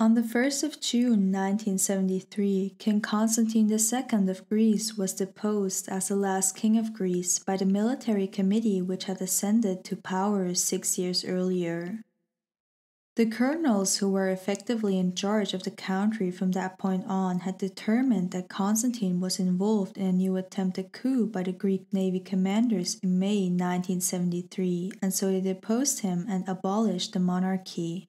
On the 1st of June 1973, King Constantine II of Greece was deposed as the last king of Greece by the military committee which had ascended to power 6 years earlier. The colonels who were effectively in charge of the country from that point on had determined that Constantine was involved in a new attempted coup by the Greek Navy commanders in May 1973, and so they deposed him and abolished the monarchy.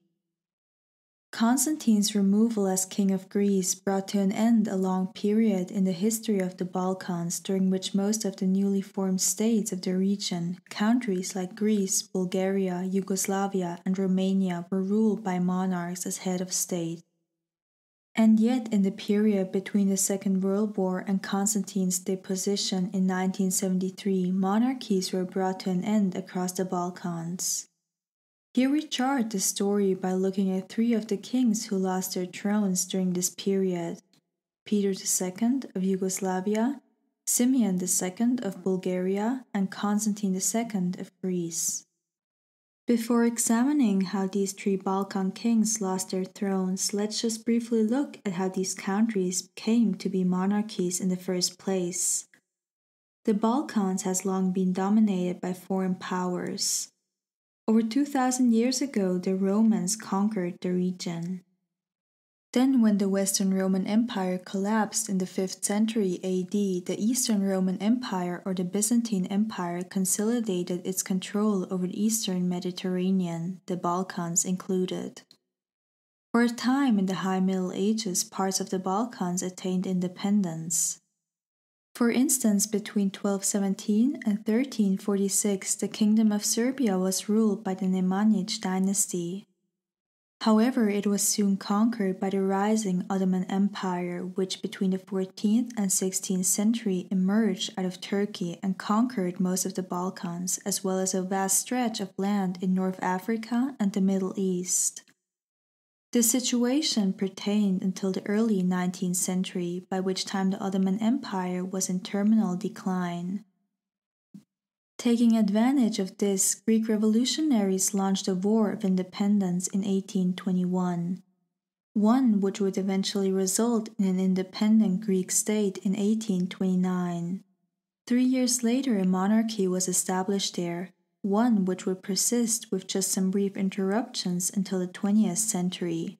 Constantine's removal as king of Greece brought to an end a long period in the history of the Balkans during which most of the newly formed states of the region, countries like Greece, Bulgaria, Yugoslavia, and Romania were ruled by monarchs as head of state. And yet in the period between the Second World War and Constantine's deposition in 1973, monarchies were brought to an end across the Balkans. Here we chart the story by looking at three of the kings who lost their thrones during this period: Peter II of Yugoslavia, Simeon II of Bulgaria, and Constantine II of Greece. Before examining how these three Balkan kings lost their thrones, let's just briefly look at how these countries came to be monarchies in the first place. The Balkans has long been dominated by foreign powers. Over 2,000 years ago, the Romans conquered the region. Then, when the Western Roman Empire collapsed in the 5th century AD, the Eastern Roman Empire, or the Byzantine Empire, consolidated its control over the Eastern Mediterranean, the Balkans included. For a time in the High Middle Ages, parts of the Balkans attained independence. For instance, between 1217 and 1346, the Kingdom of Serbia was ruled by the Nemanjić dynasty. However, it was soon conquered by the rising Ottoman Empire, which between the 14th and 16th century emerged out of Turkey and conquered most of the Balkans, as well as a vast stretch of land in North Africa and the Middle East. This situation pertained until the early 19th century, by which time the Ottoman Empire was in terminal decline. Taking advantage of this, Greek revolutionaries launched a war of independence in 1821, one which would eventually result in an independent Greek state in 1829. 3 years later, a monarchy was established there, one which would persist with just some brief interruptions until the 20th century.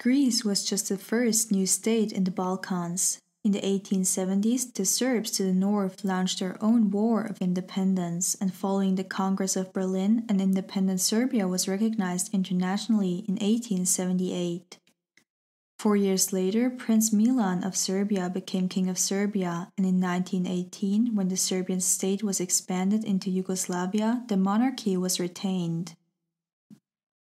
Greece was just the first new state in the Balkans. In the 1870s, the Serbs to the north launched their own war of independence, and following the Congress of Berlin, an independent Serbia was recognized internationally in 1878. 4 years later, Prince Milan of Serbia became King of Serbia, and in 1918, when the Serbian state was expanded into Yugoslavia, the monarchy was retained.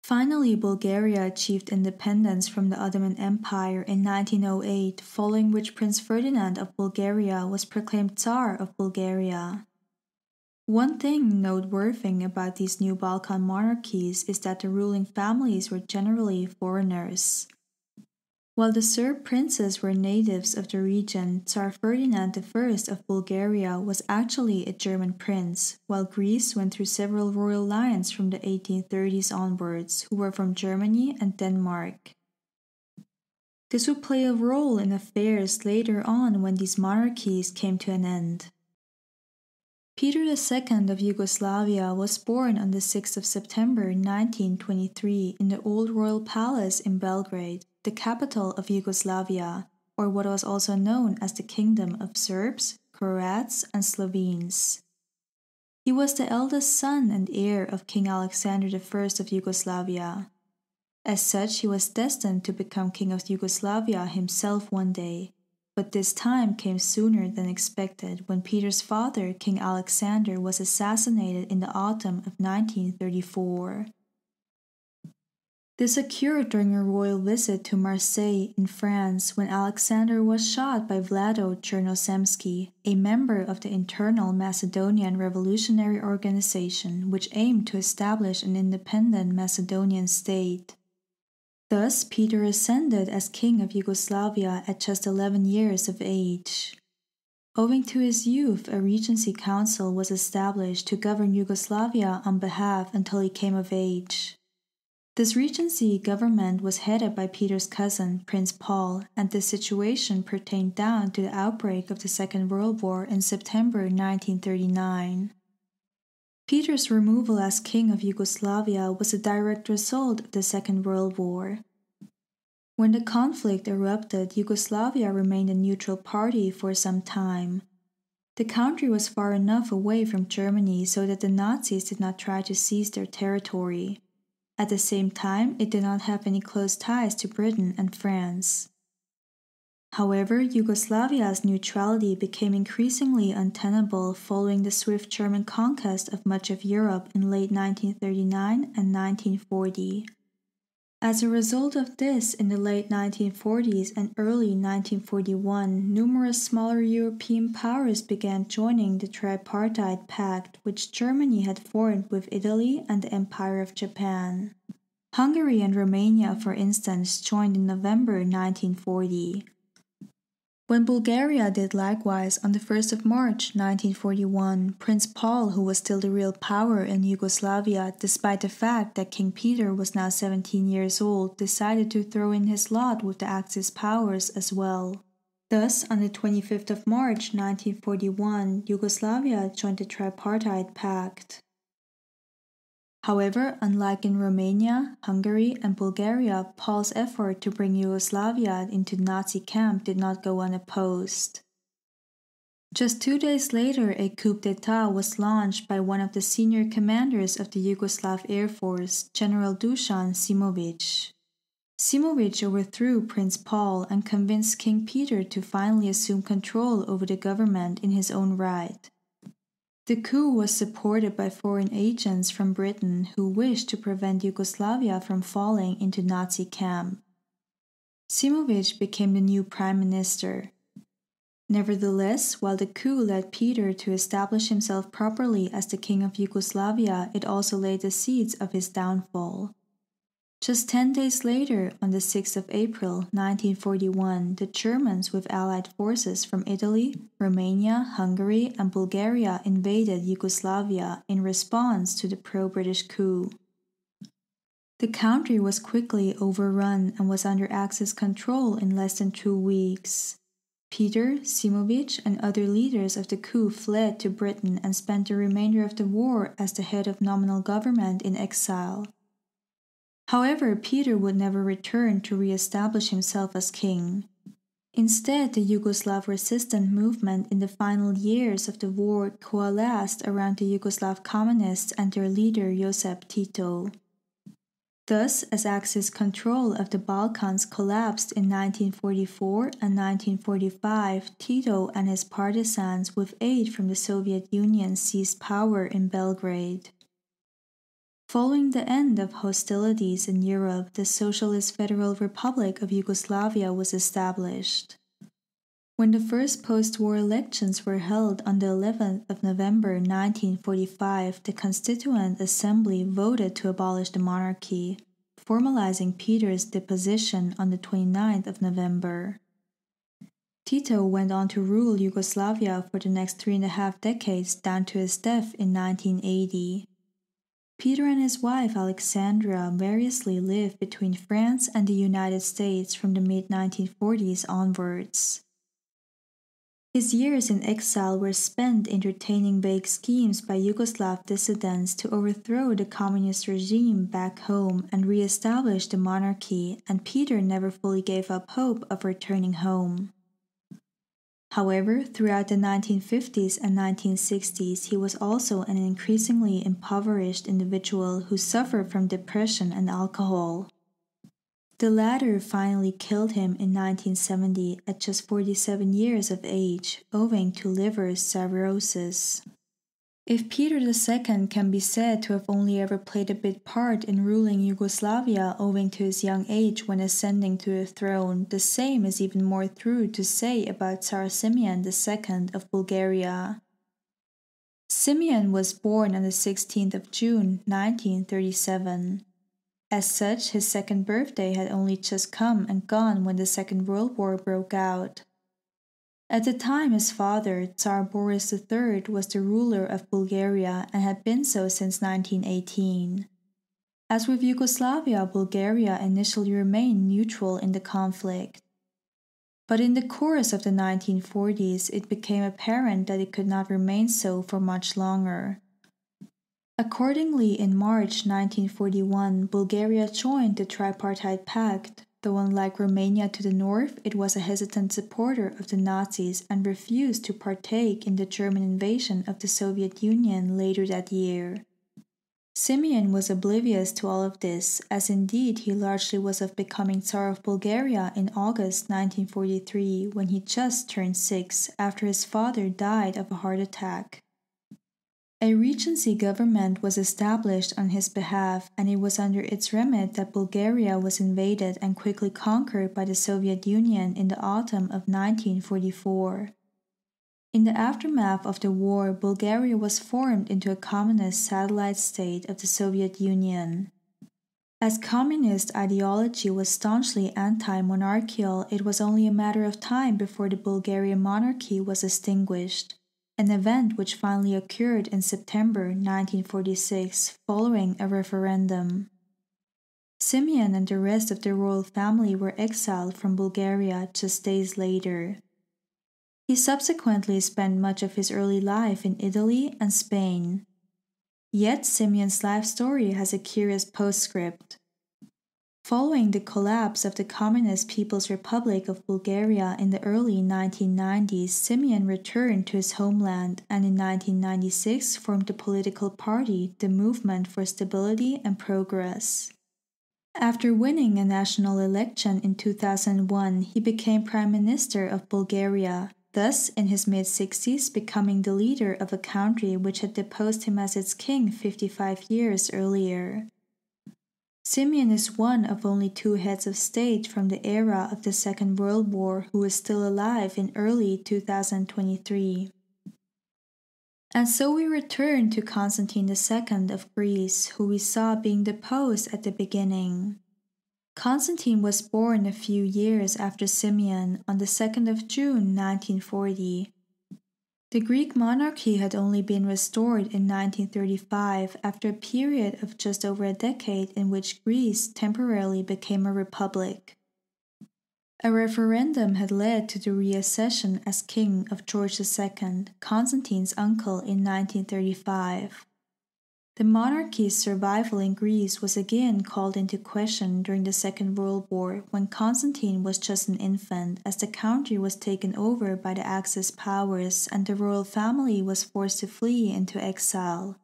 Finally, Bulgaria achieved independence from the Ottoman Empire in 1908, following which Prince Ferdinand of Bulgaria was proclaimed Tsar of Bulgaria. One thing noteworthy about these new Balkan monarchies is that the ruling families were generally foreigners. While the Serb princes were natives of the region, Tsar Ferdinand I of Bulgaria was actually a German prince, while Greece went through several royal lines from the 1830s onwards, who were from Germany and Denmark. This would play a role in affairs later on when these monarchies came to an end. Peter II of Yugoslavia was born on the 6th of September 1923 in the Old Royal Palace in Belgrade, the capital of Yugoslavia, or what was also known as the Kingdom of Serbs, Croats, and Slovenes. He was the eldest son and heir of King Alexander I of Yugoslavia. As such, he was destined to become King of Yugoslavia himself one day, but this time came sooner than expected when Peter's father, King Alexander, was assassinated in the autumn of 1934. This occurred during a royal visit to Marseille in France when Alexander was shot by Vlado Chernozemsky, a member of the Internal Macedonian Revolutionary Organization, which aimed to establish an independent Macedonian state. Thus, Peter ascended as king of Yugoslavia at just 11 years of age. Owing to his youth, a regency council was established to govern Yugoslavia on behalf until he came of age. This regency government was headed by Peter's cousin, Prince Paul, and this situation pertained down to the outbreak of the Second World War in September 1939. Peter's removal as king of Yugoslavia was a direct result of the Second World War. When the conflict erupted, Yugoslavia remained a neutral party for some time. The country was far enough away from Germany so that the Nazis did not try to seize their territory. At the same time, it did not have any close ties to Britain and France. However, Yugoslavia's neutrality became increasingly untenable following the swift German conquest of much of Europe in late 1939 and 1940. As a result of this, in the late 1940s and early 1941, numerous smaller European powers began joining the Tripartite Pact, which Germany had formed with Italy and the Empire of Japan. Hungary and Romania, for instance, joined in November 1940. When Bulgaria did likewise on the 1st of March 1941, Prince Paul, who was still the real power in Yugoslavia, despite the fact that King Peter was now 17 years old, decided to throw in his lot with the Axis powers as well. Thus, on the 25th of March 1941, Yugoslavia joined the Tripartite Pact. However, unlike in Romania, Hungary, and Bulgaria, Paul's effort to bring Yugoslavia into Nazi camp did not go unopposed. Just 2 days later, a coup d'état was launched by one of the senior commanders of the Yugoslav Air Force, General Dusan Simović. Simović overthrew Prince Paul and convinced King Peter to finally assume control over the government in his own right. The coup was supported by foreign agents from Britain who wished to prevent Yugoslavia from falling into Nazi camp. Simović became the new prime minister. Nevertheless, while the coup led Peter to establish himself properly as the king of Yugoslavia, it also laid the seeds of his downfall. Just 10 days later, on the 6th of April 1941, the Germans with Allied forces from Italy, Romania, Hungary, and Bulgaria invaded Yugoslavia in response to the pro-British coup. The country was quickly overrun and was under Axis control in less than 2 weeks. Peter, Simović, and other leaders of the coup fled to Britain and spent the remainder of the war as the head of nominal government in exile. However, Peter would never return to re-establish himself as king. Instead, the Yugoslav resistance movement in the final years of the war coalesced around the Yugoslav communists and their leader Josip Tito. Thus, as Axis control of the Balkans collapsed in 1944 and 1945, Tito and his partisans, with aid from the Soviet Union, seized power in Belgrade. Following the end of hostilities in Europe, the Socialist Federal Republic of Yugoslavia was established. When the first post-war elections were held on the 11th of November 1945, the Constituent Assembly voted to abolish the monarchy, formalizing Peter's deposition on the 29th of November. Tito went on to rule Yugoslavia for the next 3.5 decades down to his death in 1980. Peter and his wife Alexandra variously lived between France and the United States from the mid-1940s onwards. His years in exile were spent entertaining vague schemes by Yugoslav dissidents to overthrow the communist regime back home and re-establish the monarchy, and Peter never fully gave up hope of returning home. However, throughout the 1950s and 1960s, he was also an increasingly impoverished individual who suffered from depression and alcohol. The latter finally killed him in 1970 at just 47 years of age, owing to liver cirrhosis. If Peter II can be said to have only ever played a bit part in ruling Yugoslavia owing to his young age when ascending to the throne, the same is even more true to say about Tsar Simeon II of Bulgaria. Simeon was born on the 16th of June 1937. As such, his second birthday had only just come and gone when the Second World War broke out. At the time, his father, Tsar Boris III, was the ruler of Bulgaria and had been so since 1918. As with Yugoslavia, Bulgaria initially remained neutral in the conflict. But in the course of the 1940s, it became apparent that it could not remain so for much longer. Accordingly, in March 1941, Bulgaria joined the Tripartite Pact, though unlike Romania to the north, it was a hesitant supporter of the Nazis and refused to partake in the German invasion of the Soviet Union later that year. Simeon was oblivious to all of this, as indeed he largely was of becoming Tsar of Bulgaria in August 1943, when he just turned 6 after his father died of a heart attack. A regency government was established on his behalf, and it was under its remit that Bulgaria was invaded and quickly conquered by the Soviet Union in the autumn of 1944. In the aftermath of the war, Bulgaria was formed into a communist satellite state of the Soviet Union. As communist ideology was staunchly anti-monarchical, it was only a matter of time before the Bulgarian monarchy was extinguished, an event which finally occurred in September 1946 following a referendum. Simeon and the rest of the royal family were exiled from Bulgaria just days later. He subsequently spent much of his early life in Italy and Spain. Yet Simeon's life story has a curious postscript. Following the collapse of the Communist People's Republic of Bulgaria in the early 1990s, Simeon returned to his homeland and in 1996 formed the political party, the Movement for Stability and Progress. After winning a national election in 2001, he became Prime Minister of Bulgaria, thus in his mid-60s becoming the leader of a country which had deposed him as its king 55 years earlier. Simeon is one of only 2 heads of state from the era of the Second World War who is still alive in early 2023. And so we return to Constantine II of Greece, who we saw being deposed at the beginning. Constantine was born a few years after Simeon, on the 2nd of June 1940. The Greek monarchy had only been restored in 1935 after a period of just over a decade in which Greece temporarily became a republic. A referendum had led to the reaccession as king of George II, Constantine's uncle, in 1935. The monarchy's survival in Greece was again called into question during the Second World War, when Constantine was just an infant, as the country was taken over by the Axis powers and the royal family was forced to flee into exile.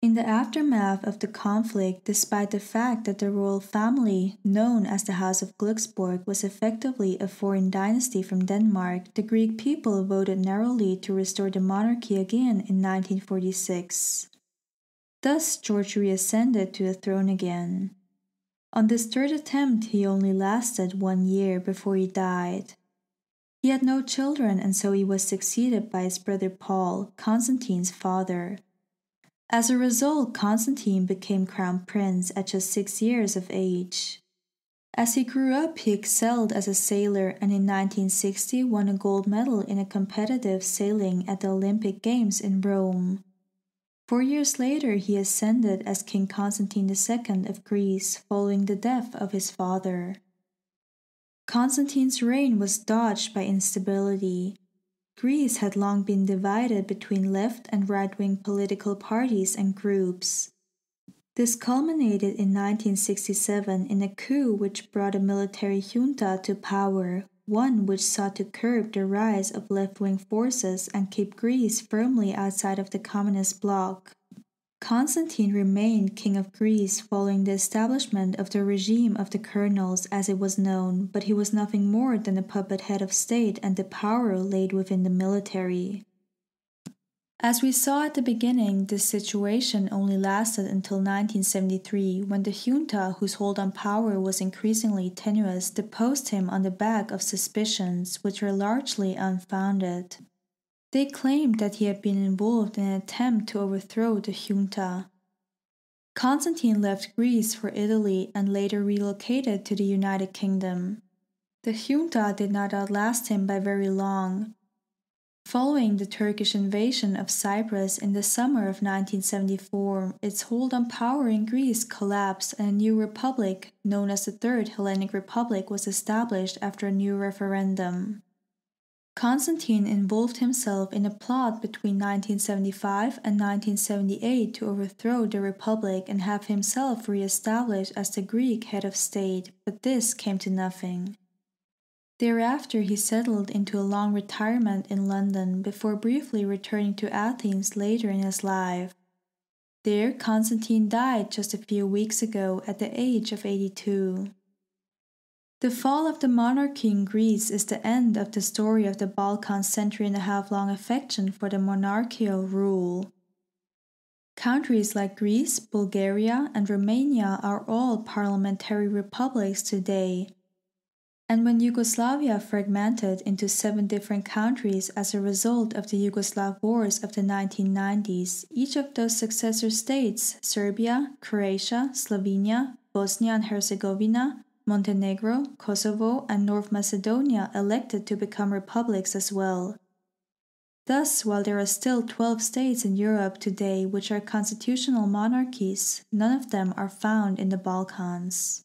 In the aftermath of the conflict, despite the fact that the royal family, known as the House of Glücksburg, was effectively a foreign dynasty from Denmark, the Greek people voted narrowly to restore the monarchy again in 1946. Thus, George reascended to the throne again. On this third attempt, he only lasted 1 year before he died. He had no children, and so he was succeeded by his brother Paul, Constantine's father. As a result, Constantine became crown prince at just 6 years of age. As he grew up, he excelled as a sailor and in 1960 won a gold medal in a competitive sailing at the Olympic Games in Rome. 4 years later, he ascended as King Constantine II of Greece, following the death of his father. Constantine's reign was dogged by instability. Greece had long been divided between left and right-wing political parties and groups. This culminated in 1967 in a coup which brought a military junta to power, one which sought to curb the rise of left-wing forces and keep Greece firmly outside of the communist bloc. Constantine remained king of Greece following the establishment of the regime of the colonels, as it was known, but he was nothing more than a puppet head of state and the power laid within the military. As we saw at the beginning, this situation only lasted until 1973, when the junta, whose hold on power was increasingly tenuous, deposed him on the back of suspicions, which were largely unfounded. They claimed that he had been involved in an attempt to overthrow the junta. Constantine left Greece for Italy and later relocated to the United Kingdom. The junta did not outlast him by very long. Following the Turkish invasion of Cyprus in the summer of 1974, its hold on power in Greece collapsed and a new republic, known as the Third Hellenic Republic, was established after a new referendum. Constantine involved himself in a plot between 1975 and 1978 to overthrow the republic and have himself re-established as the Greek head of state, but this came to nothing. Thereafter, he settled into a long retirement in London before briefly returning to Athens later in his life. There, Constantine died just a few weeks ago at the age of 82. The fall of the monarchy in Greece is the end of the story of the Balkans' century-and-a-half-long affection for the monarchical rule. Countries like Greece, Bulgaria, and Romania are all parliamentary republics today. And when Yugoslavia fragmented into 7 different countries as a result of the Yugoslav wars of the 1990s, each of those successor states, Serbia, Croatia, Slovenia, Bosnia and Herzegovina, Montenegro, Kosovo, and North Macedonia, elected to become republics as well. Thus, while there are still 12 states in Europe today which are constitutional monarchies, none of them are found in the Balkans.